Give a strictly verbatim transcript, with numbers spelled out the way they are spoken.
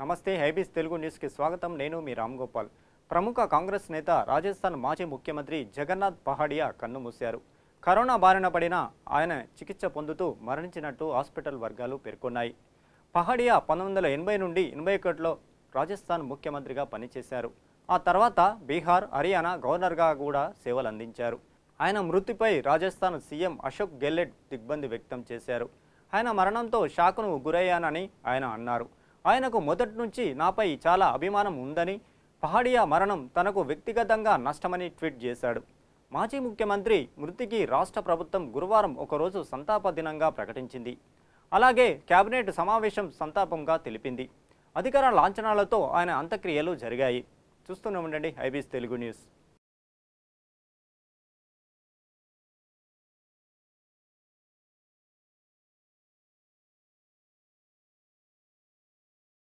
नमस्ते हैबिज तेलुगु न्यूज़ की स्वागतम। नेनु मी राम गोपाल। प्रमुख कांग्रेस नेता राजस्थान माजी मुख्यमंत्री जगन्नाथ पहाड़िया कन्नु मूसारू। करोना बारिन पड़िना आयन चिकित्सा पोंदुतू मरणिंचिनट्टु हास्पिटल वर्गालु पेर्कोन्नायि। पहाड़िया उन्नीस सौ अस्सी నుండి इक्यानवे राजस्थान मुख्यमंत्रिगा पनिचेशारू। आ तर्वात बिहार हरियाणा गवर्नर गा कूडा सेवलु अंदिंचारू। आयन मृत्युपै राजस्थान सीएम अशोक गेहलोत दिग्बंधि व्यक्तं चेशारू। Ion मरणंतो शाकनु गुरय्याननि ion अन्नारू। आयनकु मोदट नुंचि नापै चाला अभिमानं उंदनि पहाड़िया मरणं तनकु व्यक्तिगतंगा नष्टमनि ट्वीट चेशारू। మాజీ ముఖ్యమంత్రి మృతికి రాష్ట్ర ప్రభుత్వం గురువారం ఒక రోజు సంతాప దినంగా ప్రకటించింది। అలాగే కేబినెట్ సమావేశం సంతాపంగా తెలిపింది। అధికార లాంఛనాలతో ఆయన అంత్యక్రియలు జరిగాయి। చూస్తూనే ఉండండి హైబీస్ తెలుగు న్యూస్।